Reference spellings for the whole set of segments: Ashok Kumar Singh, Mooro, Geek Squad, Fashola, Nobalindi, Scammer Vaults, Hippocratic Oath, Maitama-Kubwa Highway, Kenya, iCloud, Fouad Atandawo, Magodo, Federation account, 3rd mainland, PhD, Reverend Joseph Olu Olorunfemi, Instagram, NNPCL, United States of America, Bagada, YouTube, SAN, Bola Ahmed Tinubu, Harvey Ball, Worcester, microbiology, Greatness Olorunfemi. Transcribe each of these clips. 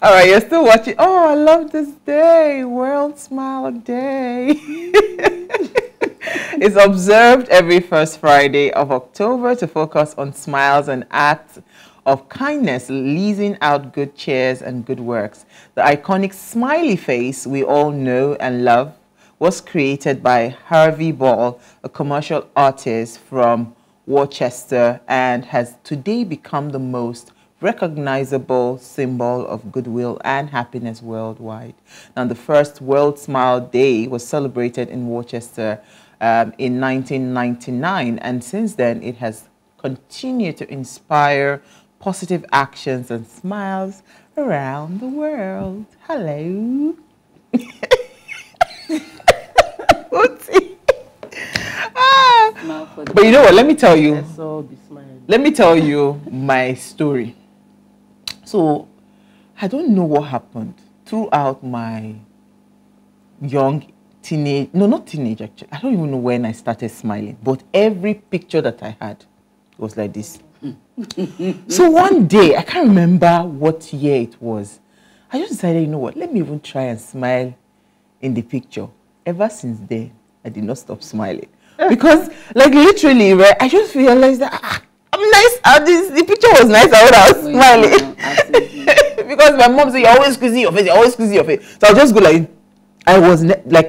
All right, you're still watching. Oh, I love this day, World Smile Day. It's observed every first Friday of October to focus on smiles and acts of kindness, leasing out good cheers and good works. The iconic smiley face we all know and love was created by Harvey Ball, a commercial artist from Worcester, and has today become the most recognizable symbol of goodwill and happiness worldwide. Now, the first World Smile Day was celebrated in Worcester in 1999, and since then it has continued to inspire positive actions and smiles around the world. Hello. But you know what, let me tell you. Let me tell you my story. So, I don't know what happened throughout my young teenage, no, not teenage actually. I don't even know when I started smiling, but every picture that I had was like this. So one day, I can't remember what year it was. I just decided, you know what, let me even try and smile in the picture. Ever since then, I did not stop smiling. Because, like, literally, right, I just realized that I'm nice. The picture was nice. I was smiling. Because my mom said, you're always squeezing your face. You're always squeezing your face. So I'll just go like,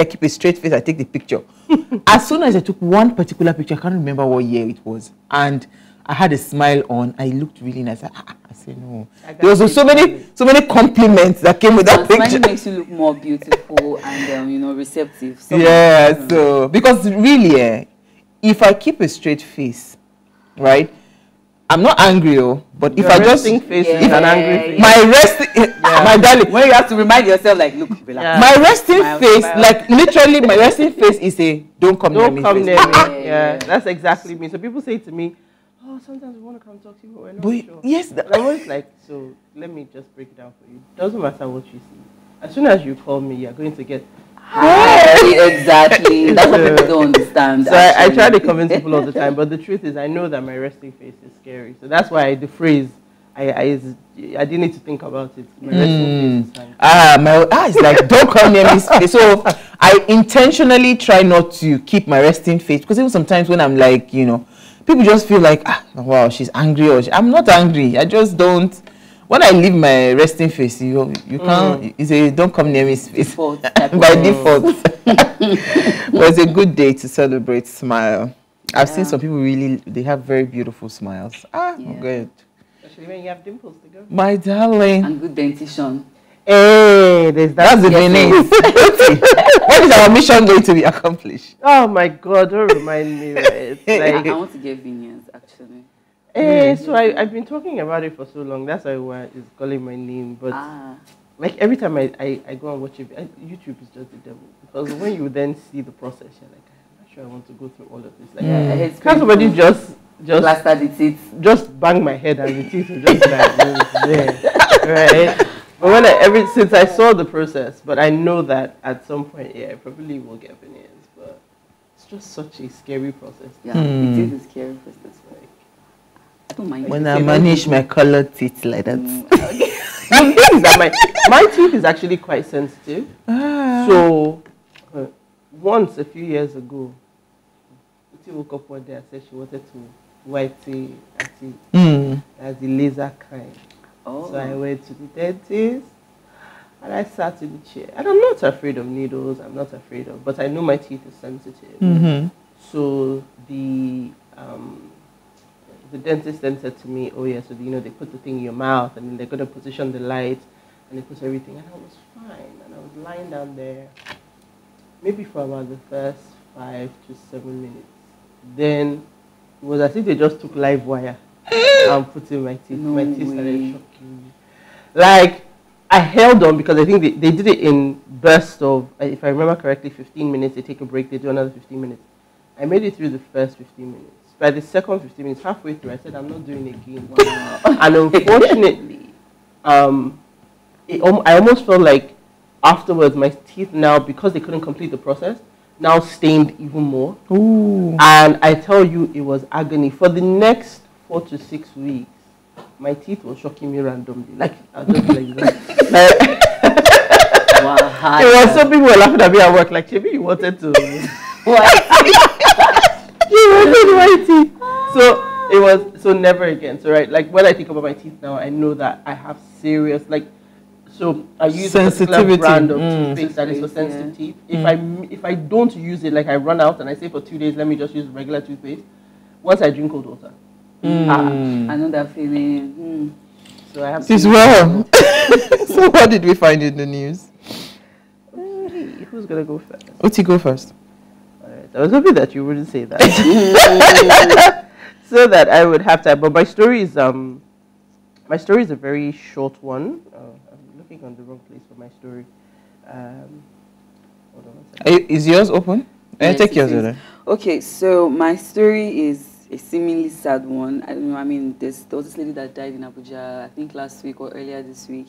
I keep a straight face. I take the picture. As soon as I took one particular picture, I can't remember what year it was. And I had a smile on. I looked really nice. I said, no. There was so many compliments that came with that picture. Smiling makes you look more beautiful and, you know, receptive. So yeah, so, because really, if I keep a straight face, right, I'm not angry, but if I just think face is an angry face. My resting, my darling. When you have to remind yourself, like, look, relax. Yeah. My resting face, like, literally, my resting face is a don't come near me. Yeah, that's exactly me. So people say to me, oh, sometimes we want to come talk to you, but we're not sure. Yes. I'm always like, so let me just break it down for you. It doesn't matter what you see. As soon as you call me, you're going to get... Hi. Exactly. That's what people don't understand. So I try to convince people all the time, but the truth is I know that my resting face is scary. So that's why the phrase, I didn't need to think about it. My resting face is scary. It's like, don't come near me. So I intentionally try not to keep my resting face, because even sometimes when I'm like, you know, people just feel like, wow, she's angry. Or I'm not angry. I just don't. When I leave my resting face, you can't. You say, don't come near me. Face. Default, by default. But it's a good day to celebrate smile. I've seen some people really, they have very beautiful smiles. Good. Especially when you have dimples to go. My darling. And good dentition. Hey, that's the meaning. What is our mission going to be accomplished? Oh my God, don't remind me. Right? Like, I want to get vineyards, actually. Hey, so I've been talking about it for so long. That's why it's calling my name. But like every time I go and watch it, YouTube is just the devil. Because when you then see the process, you're like, I'm not sure I want to go through all of this. Like, can't somebody just plaster the teeth? Just bang my head and the teeth will just like, right? But when since I saw the process, but I know that at some point, I probably will get veneers, but it's just such a scary process. Yeah, it is a scary process. Like, I don't mind. When I manage my colored teeth like that. My teeth is actually quite sensitive. So, once a few years ago, she woke up one day and said she wanted to white tea as the laser kind. Oh. So I went to the dentist and I sat in the chair. And I'm not afraid of needles, I'm not afraid of, but I know my teeth are sensitive. So the dentist then said to me, oh yeah, so you know, they put the thing in your mouth and then they're going to position the light and they put everything. And I was fine. And I was lying down there maybe for about the first 5 to 7 minutes. Then it was as if they just took live wire. I'm putting my teeth. No my teeth started shocking me. Like, I held on because I think they did it in bursts of, if I remember correctly, 15 minutes. They take a break. They do another 15 minutes. I made it through the first 15 minutes. By the second 15 minutes, halfway through, I said, I'm not doing it again. Wow. And unfortunately, I almost felt like afterwards, my teeth now, because they couldn't complete the process, now stained even more. Ooh. And I tell you, it was agony. For the next 4 to 6 weeks, my teeth were shocking me randomly. Like, I just like that. Wow. It was, some people were laughing at me at work, like, Chebi, you wanted to... What? You wanted my teeth. So, it was, so never again. So, right, like, when I think about my teeth now, I know that I have serious, like, so I use a brand of toothpaste that is for sensitive teeth. If I don't use it, like I run out and I say for 2 days, let me just use regular toothpaste. Once I drink cold water, I know that feeling. So I have. So what did we find in the news? Okay, who's gonna go first? Oti, go first. All right, I was hoping that you wouldn't say that, so that I would have time. But my story is a very short one. On the wrong place for my story. Hold on one second. Is yours open? Yes, take yours. Okay, so my story is a seemingly sad one. I don't know. I mean, there was this lady that died in Abuja, I think last week or earlier this week.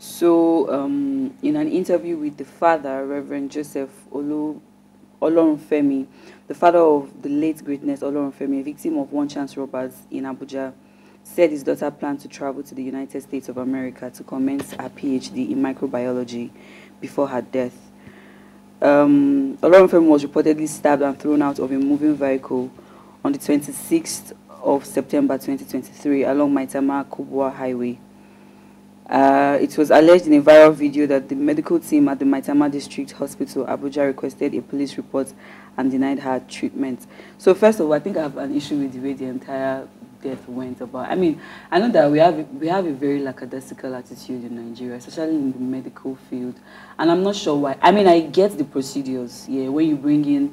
So, in an interview with the father, Reverend Joseph Olu Olorunfemi, the father of the late Greatness Olorunfemi, a victim of one chance robbers in Abuja, said his daughter planned to travel to the United States of America to commence her PhD in microbiology before her death. Olorunfemi was reportedly stabbed and thrown out of a moving vehicle on the 26th of September 2023 along Maitama-Kubwa Highway. It was alleged in a viral video that the medical team at the Maitama District Hospital, Abuja, requested a police report and denied her treatment. So first of all, I think I have an issue with the way the entire death went about. I mean, I know that we have a very lackadaisical attitude in Nigeria, especially in the medical field, and I'm not sure why. I mean, I get the procedures, yeah, when you bring in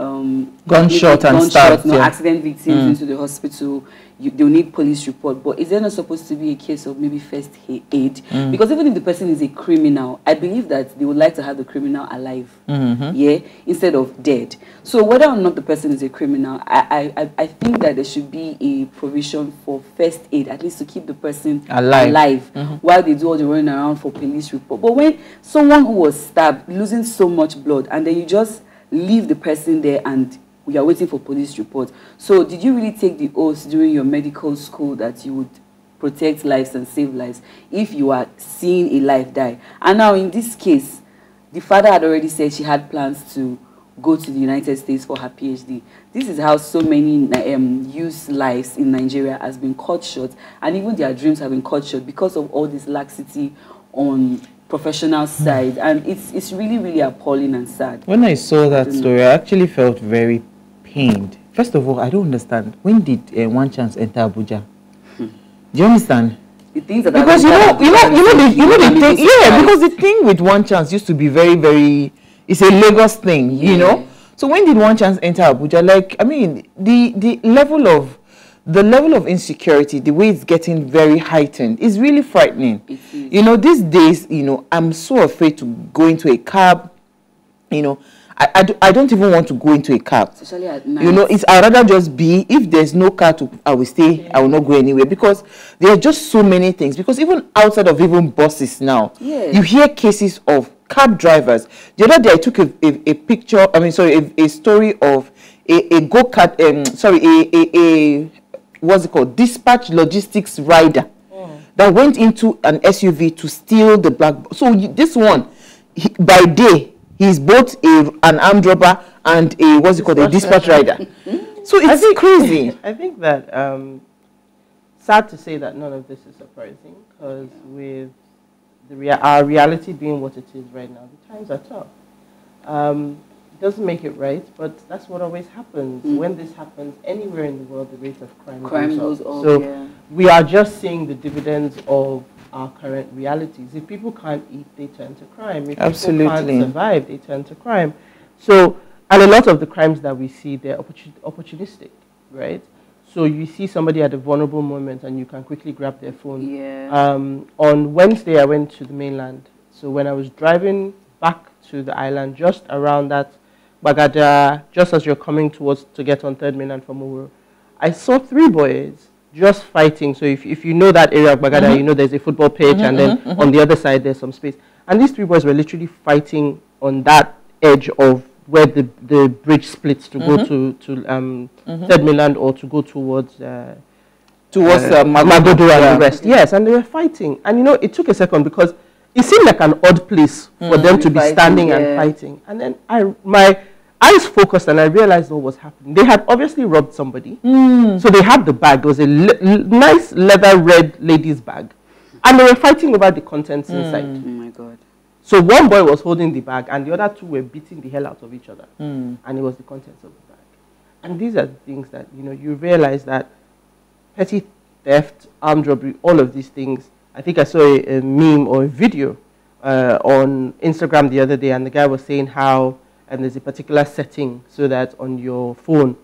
accident victims into the hospital, they'll need police report. But is there not supposed to be a case of maybe first aid? Because even if the person is a criminal, I believe that they would like to have the criminal alive, yeah, instead of dead. So whether or not the person is a criminal, I think that there should be a provision for first aid, at least to keep the person alive while they do all the running around for police report. But when someone who was stabbed, losing so much blood, and then you just leave the person there and we are waiting for police report. So did you really take the oath during your medical school that you would protect lives and save lives if you are seeing a life die? And now in this case, the father had already said she had plans to go to the United States for her PhD. This is how so many youth lives in Nigeria has been cut short, and even their dreams have been cut short because of all this laxity on professional side, and it's really, really appalling and sad. When I saw that story, I actually felt very pained. First of all, I don't understand. When did One Chance enter Abuja? Do you understand? The things that because you know the thing. Yeah, because the thing with One Chance used to be very, very. It's a Lagos thing, you know. So when did One Chance enter Abuja? Like, I mean, the level of insecurity, the way it's getting very heightened, is really frightening. You know, these days, you know, I'm so afraid to go into a cab. You know, I don't even want to go into a cab. Especially at night. You know, I'd rather just be, if there's no car, I will stay, I will not go anywhere. Because there are just so many things. Because even outside of even buses now, you hear cases of cab drivers. The other day I took a picture, I mean, sorry, a story of a go-kart, what's it called, dispatch logistics rider that went into an SUV to steal the black. So this one, by day, he's both an armed robber and a, what's it called, a dispatch rider. So it's crazy. I think that, sad to say that none of this is surprising, because with our reality being what it is right now, the times are tough. Doesn't make it right, but that's what always happens. When this happens anywhere in the world, the rate of crime goes up. So we are just seeing the dividends of our current realities. If people can't eat, they turn to crime. If people can't survive, they turn to crime. So, and a lot of the crimes that we see, they're opportunistic, right? So you see somebody at a vulnerable moment and you can quickly grab their phone. On Wednesday, I went to the mainland. So when I was driving back to the island, just around that Bagada, just as you're coming towards to get on 3rd mainland from Mooro, I saw three boys just fighting. So if you know that area of Bagada, you know there's a football pitch, and then on the other side there's some space. And these three boys were literally fighting on that edge of where the bridge splits to go to 3rd mainland or to go towards towards Magodo and the rest. Yes, and they were fighting. And you know, it took a second because it seemed like an odd place for them to be fighting, standing and fighting. And then my eyes focused and I realized what was happening. They had obviously robbed somebody. So they had the bag. It was a nice leather red lady's bag. And they were fighting about the contents inside. Oh my God. So one boy was holding the bag and the other two were beating the hell out of each other. And it was the contents of the bag. And these are the things that, you know, you realize that petty theft, armed robbery, all of these things. I think I saw a meme or a video on Instagram the other day, and the guy was saying how there's a particular setting so that on your phone,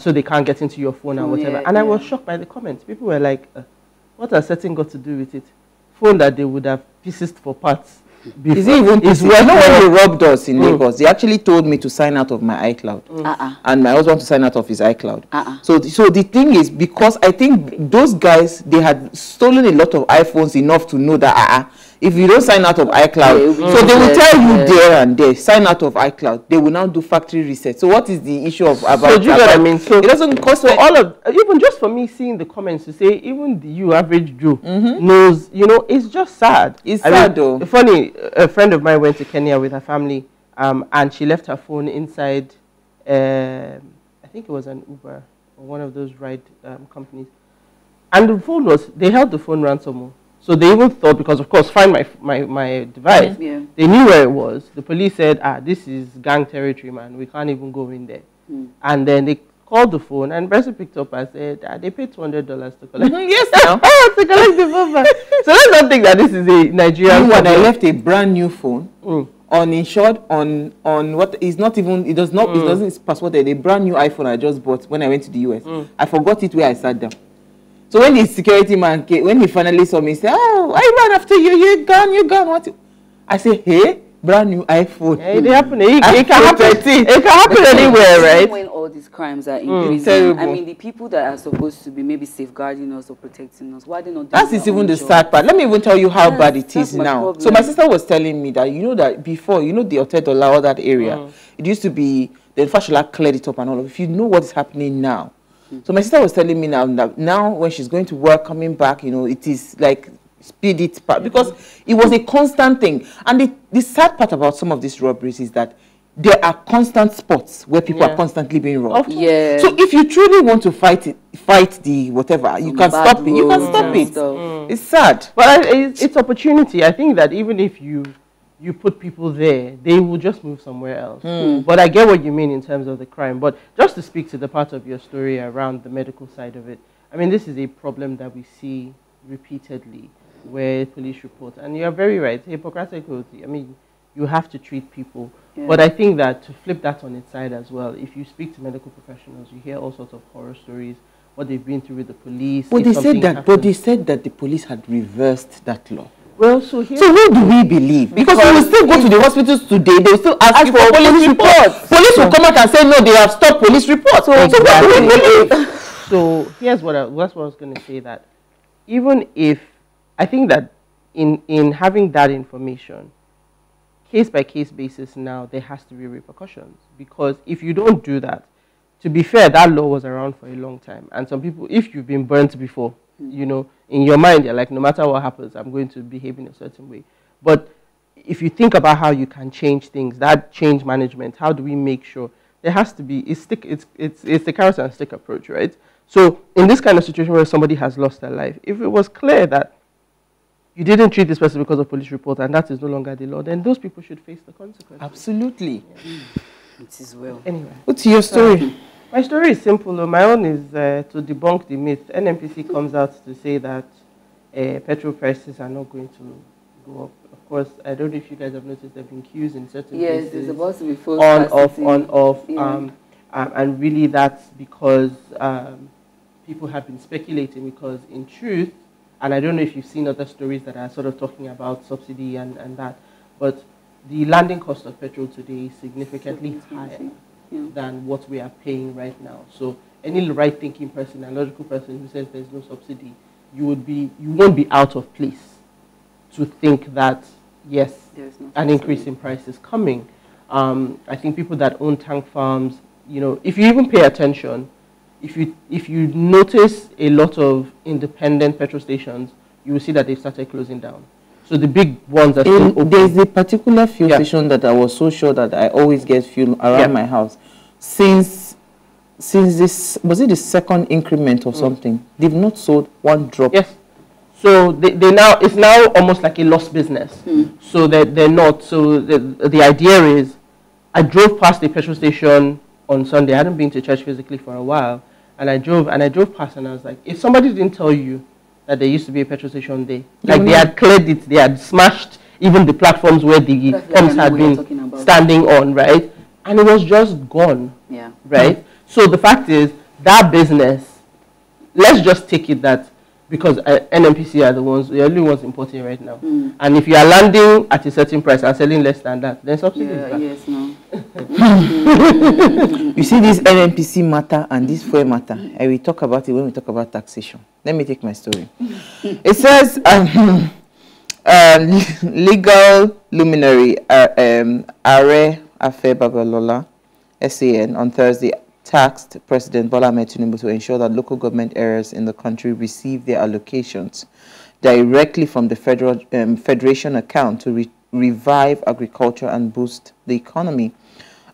so they can't get into your phone and whatever. And I was shocked by the comments. People were like, what has setting got to do with it? Phone that they would have pieced for parts. Before. Is it even well, when they robbed us in Lagos, they actually told me to sign out of my iCloud and my husband to sign out of his iCloud. So the thing is, because I think those guys, they had stolen a lot of iPhones enough to know that if you don't sign out of iCloud, so they will tell you there and there, sign out of iCloud. They will now do factory reset. So what is the issue of about? So do you know what I mean? So it doesn't cost for all of even just for me seeing the comments to say even the average Jew knows. You know, it's just sad. It's sad though. Funny, a friend of mine went to Kenya with her family, and she left her phone inside. I think it was an Uber or one of those ride companies, and the phone was. They held the phone ransom. So they even thought, because of course, find my device. They knew where it was. The police said, this is gang territory, man. We can't even go in there. And then they called the phone, and Bessie picked up and said, they paid $200 to collect. To collect the phone back. So let's not think that this is a Nigerian. When I left a brand new phone, uninsured, on what is not even, it doesn't passworded. A brand new iPhone I just bought when I went to the US. I forgot it where I sat down. So when the security man came, when he finally saw me, he said, I ran after you, you're gone. What? I said, hey, brand new iPhone. Yeah, it happened. It can happen. It can happen anywhere, right? When all these crimes are increasing, I mean, the people that are supposed to be maybe safeguarding us or protecting us, why are they not doing that? That's even the sad part. Let me even tell you how bad it is now. Problem. So my sister was telling me that, you know, that before, you know, the Hotel Dollar, all that area, it used to be, the Fashola cleared it up and all of it. If you know what's happening now, so my sister was telling me now when she's going to work, coming back, you know, it is like speed it back because it was a constant thing. And the sad part about some of these robberies is that there are constant spots where people are constantly being robbed. So if you truly want to fight it, you can stop it. You can stop it. It's sad. But it's opportunity. I think that even if you put people there, they will just move somewhere else. But I get what you mean in terms of the crime. But just to speak to the part of your story around the medical side of it, I mean, this is a problem that we see repeatedly where police report. And you're very right. Hippocratic Oath, I mean, you have to treat people. But I think that to flip that on its side as well, if you speak to medical professionals, you hear all sorts of horror stories, what they've been through with the police. Well, they said that the police had reversed that law. Well, so who do we believe? Because we will still go to the hospitals today, they will still ask for police reports. Police will come out and say, no, they have stopped police reports. So what do we believe? So here's what I was going to say, that even if, I think that in having that information, case-by-case basis now, there has to be repercussions. Because if you don't do that, to be fair, that law was around for a long time. And some people, if you've been burnt before, you know, in your mind, you're like, no matter what happens, I'm going to behave in a certain way. But if you think about how you can change things, that change management, how do we make sure? There has to be, it's the carrot and stick approach, right? So in this kind of situation where somebody has lost their life, if it was clear that you didn't treat this person because of police report and that is no longer the law, then those people should face the consequences. Absolutely. Yeah. It is well. Anyway. What's your story? My story is simple. My own is to debunk the myth. NNPC comes out to say that petrol prices are not going to go up. Of course, I don't know if you guys have noticed there have been queues in certain places. Yes, there's supposed to be full on, off. Yeah. And really that's because people have been speculating because in truth, and I don't know if you've seen other stories that are sort of talking about subsidy and that, but the landing cost of petrol today is significantly higher. Yeah. Than what we are paying right now. So any right-thinking person, a logical person who says there's no subsidy, you won't be out of place to think that yes, an increase in price is coming. I think people that own tank farms, you know, if you even pay attention, if you notice a lot of independent petrol stations, you will see that they've started closing down. So the big ones are still open. There's a particular fuel station that I was so sure that I always get fuel around my house. Since this, was it the second increment or something? They've not sold one drop. Yes. So they now, it's now almost like a lost business. So they're not. So the idea is, I drove past the petrol station on Sunday. I hadn't been to church physically for a while. And I drove past and I was like, if somebody didn't tell you that there used to be a petrol station there, like they had cleared it, they had smashed even the platforms where the pumps had been standing on, right? And it was just gone, right? So the fact is, that business, let's just take it that because NNPC are the only ones importing right now. And if you are landing at a certain price and selling less than that, then subsidy is back. You see this NNPC matter and this fuel matter, I will talk about it when we talk about taxation. Let me take my story. It says, legal luminary Afe Babalola, SAN, on Thursday tasked President Bola Ahmed Tinubu to ensure that local government areas in the country receive their allocations directly from the federal Federation account to revive agriculture and boost the economy.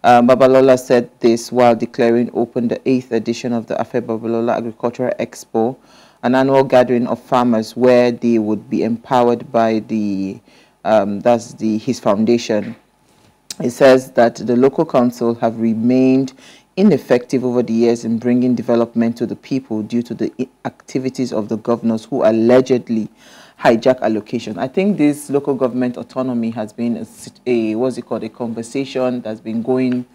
Babalola said this while declaring open the 8th edition of the Afe Babalola Agricultural Expo, an annual gathering of farmers where they would be empowered by the his foundation. It says that the local council have remained ineffective over the years in bringing development to the people due to the activities of the governors who allegedly hijack allocation. I think this local government autonomy has been a conversation that's been going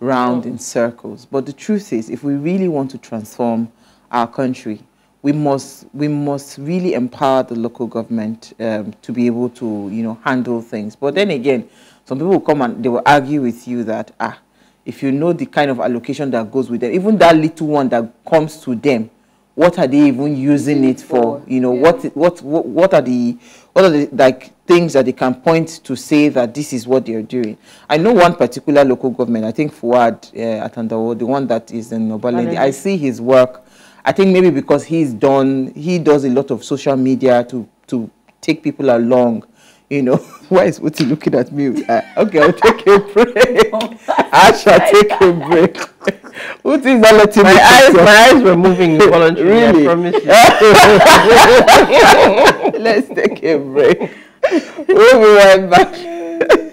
round in circles. But the truth is, if we really want to transform our country, we must really empower the local government to be able to, you know, handle things. But then again, some people will come and they will argue with you that if you know the kind of allocation that goes with them, even that little one that comes to them, what are they even using it for? You know, what are the like things that they can point to say that this is what they're doing? I know one particular local government, I think Fouad Atandawo, the one that is in Nobalindi. I see his work. I think maybe because he does a lot of social media to take people along. You know, why is Uti looking at me? Okay, I'll take a break. I shall take a break. Uti is not letting me. My eyes were moving voluntarily. Really? I promise you. Let's take a break. We'll be right back.